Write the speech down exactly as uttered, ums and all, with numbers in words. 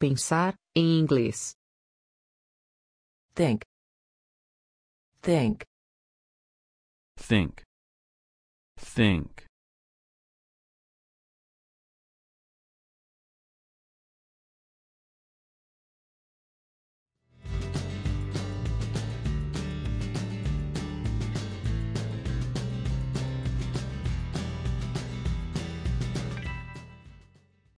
Pensar, em inglês. Think. Think. Think. Think.